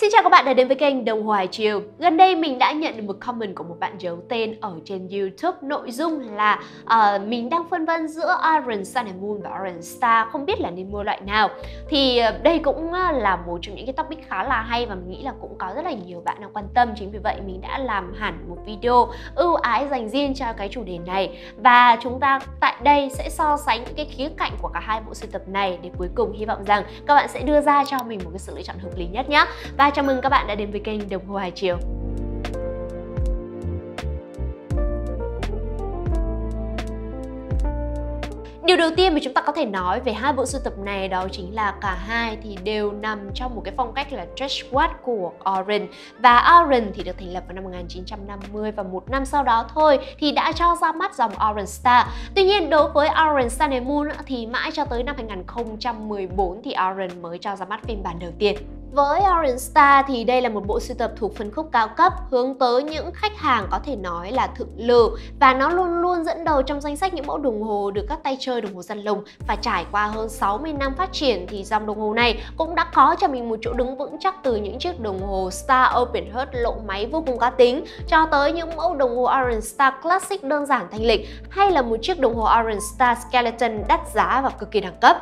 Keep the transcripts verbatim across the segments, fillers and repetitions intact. Xin chào các bạn đã đến với kênh Đồng Hồ Hải Triều. Gần đây mình đã nhận được một comment của một bạn giấu tên ở trên YouTube. Nội dung là uh, mình đang phân vân giữa Orient Sun and Moon và Orient Star, không biết là nên mua loại nào. Thì uh, đây cũng là một trong những cái topic khá là hay và mình nghĩ là cũng có rất là nhiều bạn đang quan tâm. Chính vì vậy mình đã làm hẳn một video ưu ái dành riêng cho cái chủ đề này. Và chúng ta tại đây sẽ so sánh những cái khía cạnh của cả hai bộ sưu tập này, để cuối cùng hy vọng rằng các bạn sẽ đưa ra cho mình một cái sự lựa chọn hợp lý nhất nhé. Và chào mừng các bạn đã đến với kênh Đồng Hồ Hải Triều. Điều đầu tiên mà chúng ta có thể nói về hai bộ sưu tập này đó chính là cả hai thì đều nằm trong một cái phong cách là dresswatch của Orient. Và Orient thì được thành lập vào năm một nghìn chín trăm năm mươi và một năm sau đó thôi thì đã cho ra mắt dòng Orient Star. Tuy nhiên đối với Orient Sun and Moon thì mãi cho tới năm hai nghìn không trăm mười bốn thì Orient mới cho ra mắt phiên bản đầu tiên. Với Orient Star thì đây là một bộ sưu tập thuộc phân khúc cao cấp, hướng tới những khách hàng có thể nói là thượng lưu, và nó luôn luôn dẫn đầu trong danh sách những mẫu đồng hồ được các tay chơi đồng hồ săn lùng. Và trải qua hơn sáu mươi năm phát triển thì dòng đồng hồ này cũng đã có cho mình một chỗ đứng vững chắc, từ những chiếc đồng hồ Star Open Heart lộ máy vô cùng cá tính cho tới những mẫu đồng hồ Orient Star Classic đơn giản thanh lịch, hay là một chiếc đồng hồ Orient Star Skeleton đắt giá và cực kỳ đẳng cấp.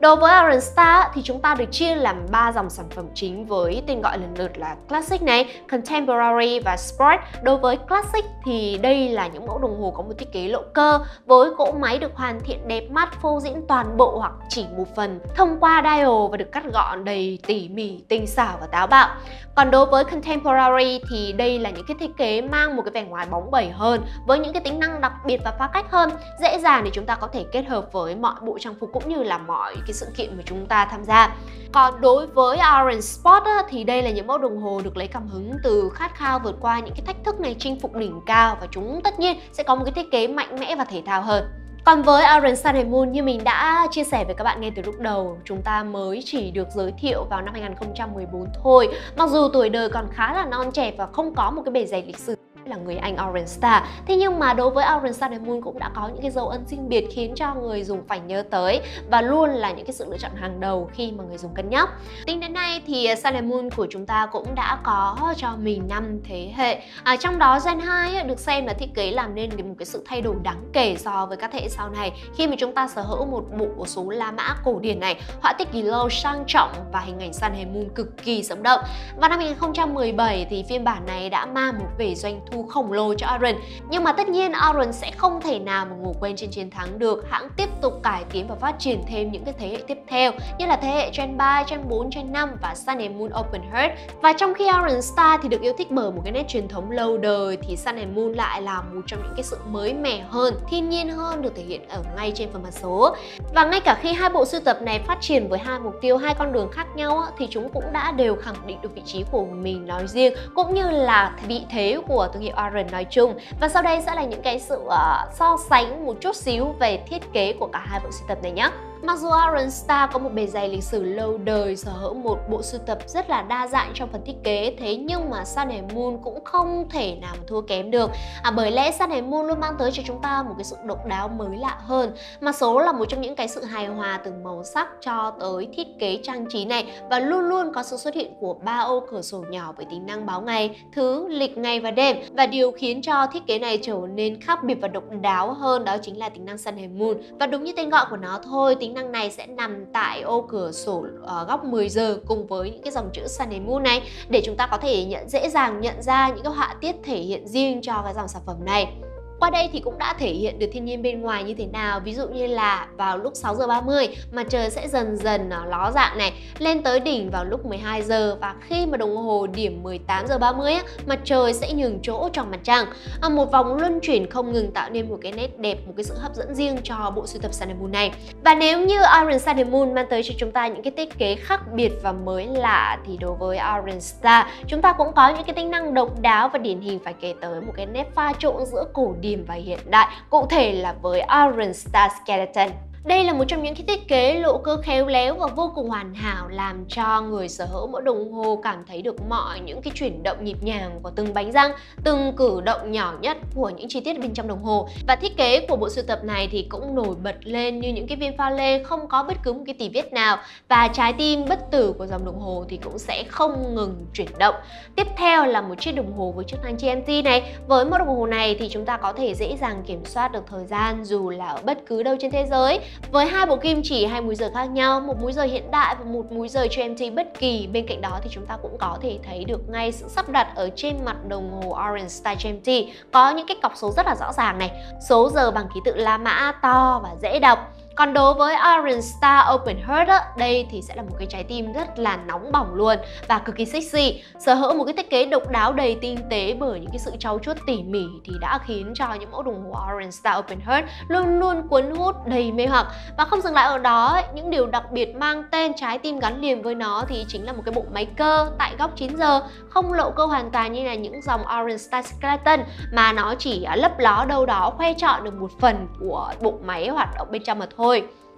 Đối với Orient Star thì chúng ta được chia làm ba dòng sản phẩm chính với tên gọi lần lượt là Classic này, Contemporary và Sport. Đối với Classic thì đây là những mẫu đồng hồ có một thiết kế lộ cơ với cỗ máy được hoàn thiện đẹp mắt, phô diễn toàn bộ hoặc chỉ một phần thông qua dial và được cắt gọn đầy tỉ mỉ, tinh xảo và táo bạo. Còn đối với Contemporary thì đây là những cái thiết kế mang một cái vẻ ngoài bóng bẩy hơn, với những cái tính năng đặc biệt và phá cách hơn, dễ dàng để chúng ta có thể kết hợp với mọi bộ trang phục cũng như là mọi cái sự kiện mà chúng ta tham gia. Còn đối với Orient Sport á, thì đây là những mẫu đồng hồ được lấy cảm hứng từ khát khao vượt qua những cái thách thức này, chinh phục đỉnh cao, và chúng tất nhiên sẽ có một cái thiết kế mạnh mẽ và thể thao hơn. Còn với Orient Sun and Moon, như mình đã chia sẻ với các bạn ngay từ lúc đầu, chúng ta mới chỉ được giới thiệu vào năm hai nghìn không trăm mười bốn thôi. Mặc dù tuổi đời còn khá là non trẻ và không có một cái bề dày lịch sử là người Anh Orient Star, thế nhưng mà đối với Orient Sun and Moon cũng đã có những cái dấu ấn riêng biệt khiến cho người dùng phải nhớ tới, và luôn là những cái sự lựa chọn hàng đầu khi mà người dùng cân nhắc. Tính đến nay thì Sun and Moon của chúng ta cũng đã có cho mình năm thế hệ, à, trong đó Gen hai được xem là thiết kế làm nên một cái sự thay đổi đáng kể so với các thế hệ sau này, khi mà chúng ta sở hữu một bộ số la mã cổ điển này, họa tiết kỳ lâu sang trọng và hình ảnh Sun and Moon cực kỳ sống động. Và năm hai nghìn không trăm mười bảy thì phiên bản này đã mang một vẻ doanh thu khổng lồ cho Orient. Nhưng mà tất nhiên Orient sẽ không thể nào mà ngủ quên trên chiến thắng được. Hãng tiếp tục cải tiến và phát triển thêm những cái thế hệ tiếp theo, như là thế hệ Gen ba, Gen bốn, Gen năm và Sun and Moon Open Heart. Và trong khi Orient Star thì được yêu thích bởi một cái nét truyền thống lâu đời, thì Sun and Moon lại là một trong những cái sự mới mẻ hơn, thiên nhiên hơn, được thể hiện ở ngay trên phần mặt số. Và ngay cả khi hai bộ sưu tập này phát triển với hai mục tiêu, hai con đường khác nhau, thì chúng cũng đã đều khẳng định được vị trí của mình nói riêng, cũng như là vị thế của thương hiệu Orient nói chung. Và sau đây sẽ là những cái sự uh, so sánh một chút xíu về thiết kế của cả hai bộ sưu tập này nhé. Mặc dù Orient Star có một bề dày lịch sử lâu đời, sở hữu một bộ sưu tập rất là đa dạng trong phần thiết kế, thế nhưng mà Sun and Moon cũng không thể nào thua kém được. À, bởi lẽ Sun and Moon luôn mang tới cho chúng ta một cái sự độc đáo mới lạ hơn. Mà số là một trong những cái sự hài hòa từ màu sắc cho tới thiết kế trang trí này, và luôn luôn có sự xuất hiện của ba ô cửa sổ nhỏ với tính năng báo ngày, thứ, lịch, ngày và đêm. Và điều khiến cho thiết kế này trở nên khác biệt và độc đáo hơn đó chính là tính năng Sun and Moon. Và đúng như tên gọi của nó thôi, tính năng này sẽ nằm tại ô cửa sổ uh, góc mười giờ cùng với những cái dòng chữ Sun and Moon này, để chúng ta có thể nhận dễ dàng nhận ra những cái họa tiết thể hiện riêng cho cái dòng sản phẩm này. Qua đây thì cũng đã thể hiện được thiên nhiên bên ngoài như thế nào, ví dụ như là vào lúc sáu giờ ba mươi mặt trời sẽ dần dần ló dạng này, lên tới đỉnh vào lúc mười hai giờ, và khi mà đồng hồ điểm mười tám giờ ba mươi mặt trời sẽ nhường chỗ cho mặt trăng. Một vòng luân chuyển không ngừng tạo nên một cái nét đẹp, một cái sự hấp dẫn riêng cho bộ sưu tập Sun and Moon này. Và nếu như Orient Sun and Moon mang tới cho chúng ta những cái thiết kế khác biệt và mới lạ, thì đối với Orient Star chúng ta cũng có những cái tính năng độc đáo và điển hình, phải kể tới một cái nét pha trộn giữa cổ điển và hiện đại, cụ thể là với Orient Star Skeleton. Đây là một trong những cái thiết kế lộ cơ khéo léo và vô cùng hoàn hảo, làm cho người sở hữu mẫu đồng hồ cảm thấy được mọi những cái chuyển động nhịp nhàng của từng bánh răng, từng cử động nhỏ nhất của những chi tiết bên trong đồng hồ. Và thiết kế của bộ sưu tập này thì cũng nổi bật lên như những cái viên pha lê không có bất cứ một cái tì vết nào, và trái tim bất tử của dòng đồng hồ thì cũng sẽ không ngừng chuyển động. Tiếp theo là một chiếc đồng hồ với chức năng giê em tê này. Với mẫu đồng hồ này thì chúng ta có thể dễ dàng kiểm soát được thời gian dù là ở bất cứ đâu trên thế giới, với hai bộ kim chỉ, hai múi giờ khác nhau, một múi giờ hiện đại và một múi giờ giê em tê bất kỳ. Bên cạnh đó thì chúng ta cũng có thể thấy được ngay sự sắp đặt ở trên mặt đồng hồ Orient Style giê em tê, có những cái cọc số rất là rõ ràng này, số giờ bằng ký tự La Mã to và dễ đọc. Còn đối với Orient Star Open Heart á, đây thì sẽ là một cái trái tim rất là nóng bỏng luôn và cực kỳ sexy. Sở hữu một cái thiết kế độc đáo đầy tinh tế bởi những cái sự trau chuốt tỉ mỉ thì đã khiến cho những mẫu đồng hồ Orient Star Open Heart luôn luôn cuốn hút, đầy mê hoặc. Và không dừng lại ở đó ấy, những điều đặc biệt mang tên trái tim gắn liền với nó thì chính là một cái bộ máy cơ tại góc chín giờ, không lộ cơ hoàn toàn như là những dòng Orient Star Skeleton, mà nó chỉ lấp ló đâu đó khoe trọn được một phần của bộ máy hoạt động bên trong mà thôi.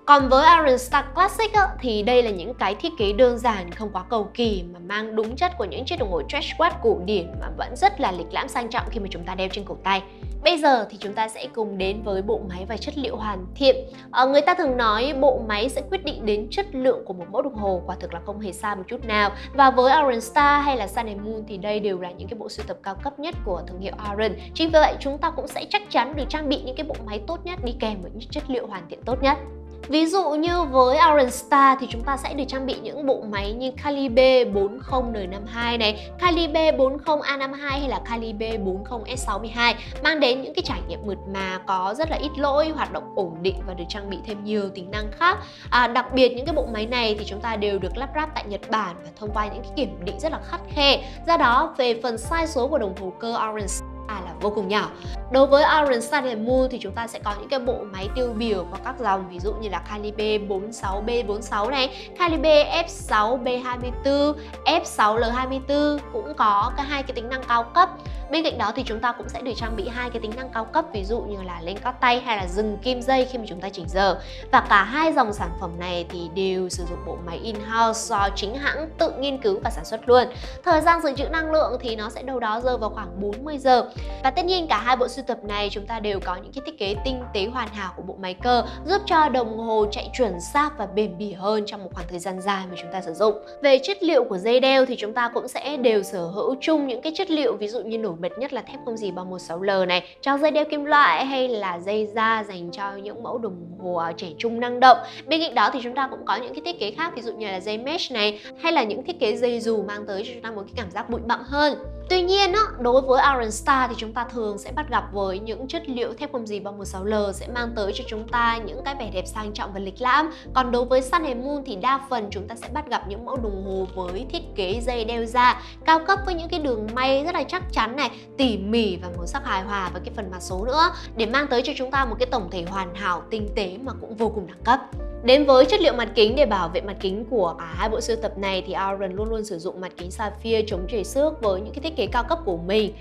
Còn với Orient Star Classic á, thì đây là những cái thiết kế đơn giản, không quá cầu kỳ mà mang đúng chất của những chiếc đồng hồ stretch watch cổ điển mà vẫn rất là lịch lãm sang trọng khi mà chúng ta đeo trên cổ tay. Bây giờ thì chúng ta sẽ cùng đến với bộ máy và chất liệu hoàn thiện. Ờ, người ta thường nói bộ máy sẽ quyết định đến chất lượng của một mẫu đồng hồ, quả thực là không hề sai một chút nào. Và với Orient Star hay là Sun and Moon thì đây đều là những cái bộ sưu tập cao cấp nhất của thương hiệu Orient. Chính vì vậy chúng ta cũng sẽ chắc chắn được trang bị những cái bộ máy tốt nhất đi kèm với những chất liệu hoàn thiện tốt nhất. Ví dụ như với Orient Star thì chúng ta sẽ được trang bị những bộ máy như Calibre bốn mươi N năm mươi hai này, Calibre bốn mươi A năm mươi hai hay là Calibre bốn mươi S sáu mươi hai, mang đến những cái trải nghiệm mượt mà, có rất là ít lỗi, hoạt động ổn định và được trang bị thêm nhiều tính năng khác. À, đặc biệt những cái bộ máy này thì chúng ta đều được lắp ráp tại Nhật Bản và thông qua những cái kiểm định rất là khắt khe. Do đó về phần sai số của đồng hồ cơ Orient Star À là vô cùng nhỏ. Đối với Orient Sun and Moon thì chúng ta sẽ có những cái bộ máy tiêu biểu của các dòng, ví dụ như là Calibre bốn mươi sáu B bốn mươi sáu này, Calibre F sáu B hai mươi tư, F sáu L hai mươi tư cũng có cả hai cái tính năng cao cấp. Bên cạnh đó thì chúng ta cũng sẽ được trang bị hai cái tính năng cao cấp, ví dụ như là lên cót tay hay là dừng kim dây khi mà chúng ta chỉnh giờ. Và cả hai dòng sản phẩm này thì đều sử dụng bộ máy in-house do chính hãng tự nghiên cứu và sản xuất luôn. Thời gian dự trữ năng lượng thì nó sẽ đâu đó rơi vào khoảng bốn mươi giờ. Và tất nhiên cả hai bộ sưu tập này chúng ta đều có những cái thiết kế tinh tế hoàn hảo của bộ máy cơ, giúp cho đồng hồ chạy chuẩn xác và bền bỉ hơn trong một khoảng thời gian dài mà chúng ta sử dụng. Về chất liệu của dây đeo thì chúng ta cũng sẽ đều sở hữu chung những cái chất liệu, ví dụ như nổi bật nhất là thép không gỉ bằng một sáu L này cho dây đeo kim loại hay là dây da dành cho những mẫu đồng hồ trẻ trung năng động. Bên cạnh đó thì chúng ta cũng có những cái thiết kế khác, ví dụ như là dây mesh này hay là những thiết kế dây dù mang tới cho chúng ta một cái cảm giác bụi bặm hơn. Tuy nhiên á, đối với Orient Star thì chúng ta thường sẽ bắt gặp với những chất liệu thép không gỉ bằng một sáu L sẽ mang tới cho chúng ta những cái vẻ đẹp sang trọng và lịch lãm. Còn đối với Sun and Moon thì đa phần chúng ta sẽ bắt gặp những mẫu đồng hồ với thiết kế dây đeo da cao cấp với những cái đường may rất là chắc chắn này, tỉ mỉ và màu sắc hài hòa với cái phần mặt số nữa, để mang tới cho chúng ta một cái tổng thể hoàn hảo, tinh tế mà cũng vô cùng đẳng cấp. Đến với chất liệu mặt kính, để bảo vệ mặt kính của cả hai bộ sưu tập này thì Orient luôn luôn sử dụng mặt kính sapphire chống trầy xước với những cái thiết kế cao cấp của mình.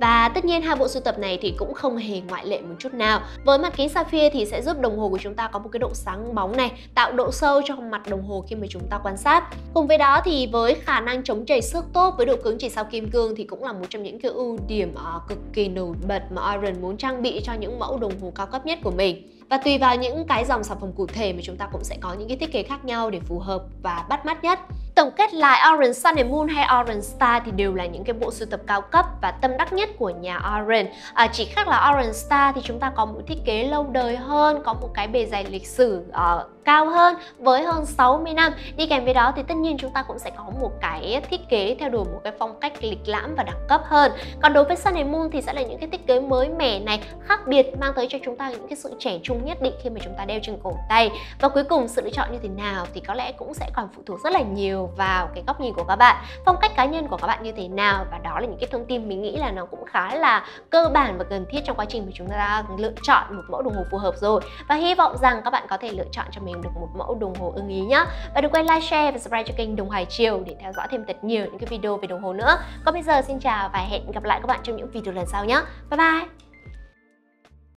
Và tất nhiên hai bộ sưu tập này thì cũng không hề ngoại lệ một chút nào. Với mặt kính sapphire thì sẽ giúp đồng hồ của chúng ta có một cái độ sáng bóng này, tạo độ sâu cho mặt đồng hồ khi mà chúng ta quan sát. Cùng với đó thì với khả năng chống trầy xước tốt với độ cứng chỉ sau kim cương thì cũng là một trong những cái ưu điểm cực kỳ nổi bật mà Orient muốn trang bị cho những mẫu đồng hồ cao cấp nhất của mình. Và tùy vào những cái dòng sản phẩm cụ thể mà chúng ta cũng sẽ có những cái thiết kế khác nhau để phù hợp và bắt mắt nhất. Tổng kết lại, Orient Sun and Moon hay Orient Star thì đều là những cái bộ sưu tập cao cấp và tâm đắc nhất của nhà Orient. À, chỉ khác là Orient Star thì chúng ta có một thiết kế lâu đời hơn, có một cái bề dày lịch sử uh, cao hơn với hơn sáu mươi năm. Đi kèm với đó thì tất nhiên chúng ta cũng sẽ có một cái thiết kế theo đuổi một cái phong cách lịch lãm và đẳng cấp hơn. Còn đối với Sun and Moon thì sẽ là những cái thiết kế mới mẻ này, khác biệt, mang tới cho chúng ta những cái sự trẻ trung nhất định khi mà chúng ta đeo trên cổ tay. Và cuối cùng sự lựa chọn như thế nào thì có lẽ cũng sẽ còn phụ thuộc rất là nhiều vào cái góc nhìn của các bạn, phong cách cá nhân của các bạn như thế nào. Và đó là những cái thông tin mình nghĩ là nó cũng khá là cơ bản và cần thiết trong quá trình mà chúng ta lựa chọn một mẫu đồng hồ phù hợp rồi. Và hy vọng rằng các bạn có thể lựa chọn cho mình được một mẫu đồng hồ ưng ý nhé. Và đừng quên like, share và subscribe cho kênh Đồng Hồ Hải Triều để theo dõi thêm thật nhiều những cái video về đồng hồ nữa. Còn bây giờ xin chào và hẹn gặp lại các bạn trong những video lần sau nhé. Bye bye.